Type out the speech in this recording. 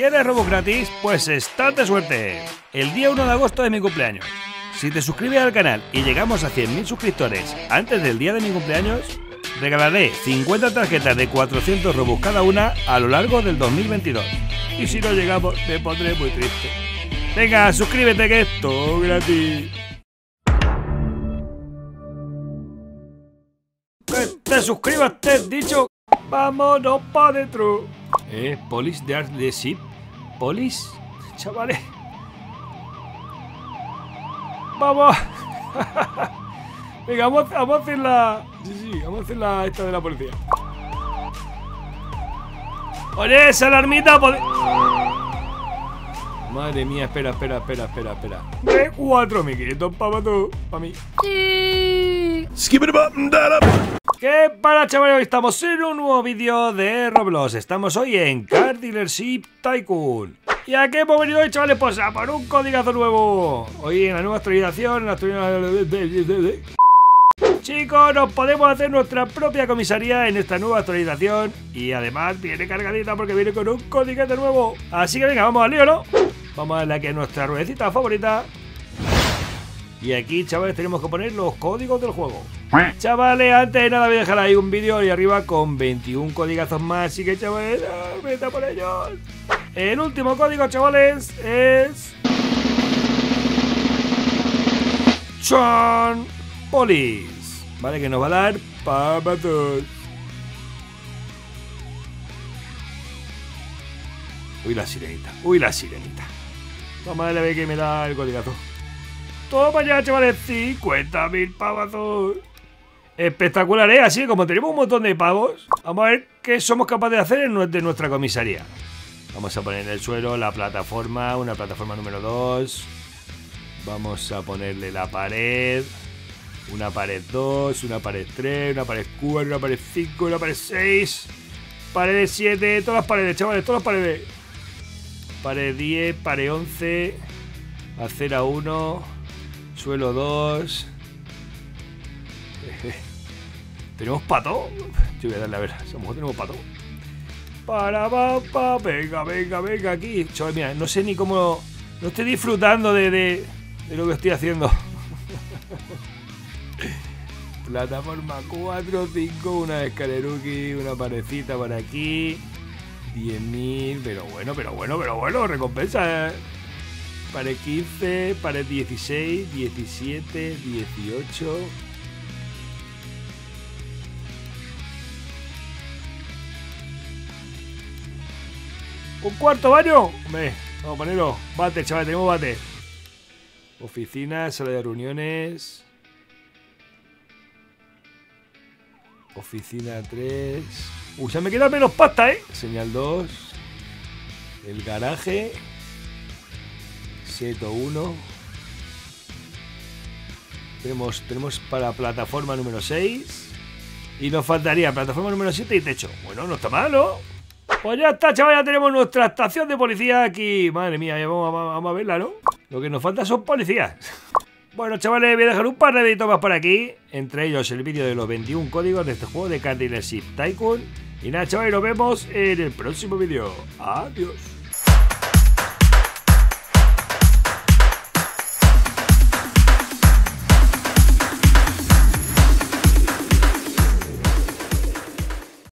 ¿Quieres robos gratis? Pues estás de suerte. El día 1 de agosto de mi cumpleaños. Si te suscribes al canal y llegamos a 100.000 suscriptores antes del día de mi cumpleaños, regalaré 50 tarjetas de 400 robos cada una a lo largo del 2022. Y si no llegamos, me pondré muy triste. Venga, suscríbete que es todo gratis. Que te suscribas, te he dicho. Vámonos para dentro. Police Dealership. Police, chavales. Vamos. Venga, vamos a hacer la... Sí, vamos a hacer la esta de la policía. ¡Oye, esa alarmita! Madre mía, espera. De 4.500 para tú, para mí. ¿Qué para, chavales? Hoy estamos en un nuevo vídeo de Roblox. Estamos hoy en Car Dealership Tycoon. ¿Y a qué hemos venido hoy, chavales? Pues a por un codigazo nuevo. Hoy en la nueva actualización, chicos, nos podemos hacer nuestra propia comisaría en esta nueva actualización. Y además viene cargadita porque viene con un codiguete nuevo. Así que venga, vamos al lío, ¿no? Vamos a la que es nuestra ruedecita favorita. Y aquí, chavales, tenemos que poner los códigos del juego. Chavales, antes de nada voy a dejar ahí un vídeo ahí arriba con 21 códigazos más. Así que, chavales, vete por ellos. El último código, chavales, es... ¡Chon! Police. Vale, que nos va a dar Pamadol. Uy, la sirenita. Vamos a darle a ver que me da el codigazo. Toma ya, chavales. 50.000 pavazos. Espectacular, ¿eh? Así como tenemos un montón de pavos, vamos a ver qué somos capaces de hacer de nuestra comisaría. Vamos a poner en el suelo la plataforma. Una plataforma número 2. Vamos a ponerle la pared. Una pared 2, una pared 3, una pared 4, una pared 5, una pared 6, pared 7, todas las paredes, chavales, todas las paredes. Pared 10, pared 11, acera 1, suelo 2. ¿Tenemos pato? Yo voy a darle a ver, a lo mejor tenemos pato. Para, pa, venga aquí. Chavales, mira, no sé ni cómo... No estoy disfrutando de lo que estoy haciendo. Plataforma 4, 5, una escaleruki, una parecita por aquí, 10.000, pero bueno, recompensa, ¿eh? Pared 15, pared 16, 17, 18. ¿Un cuarto baño? Hombre, vamos a ponerlo. Bate, chaval, tenemos bate. Oficina, sala de reuniones. Oficina 3. Uy, ya me queda menos pasta, ¿eh? Señal 2. El garaje. Seto 1. Tenemos para plataforma número 6. Y nos faltaría plataforma número 7 y techo. Bueno, no está mal, ¿no? Pues ya está, chavales, ya tenemos nuestra estación de policía aquí. Madre mía, ya vamos a verla, ¿no? Lo que nos falta son policías. Bueno, chavales, voy a dejar un par de vídeos más por aquí. Entre ellos el vídeo de los 21 códigos de este juego de Car Dealership Tycoon. Y nada, chavales, nos vemos en el próximo vídeo. Adiós.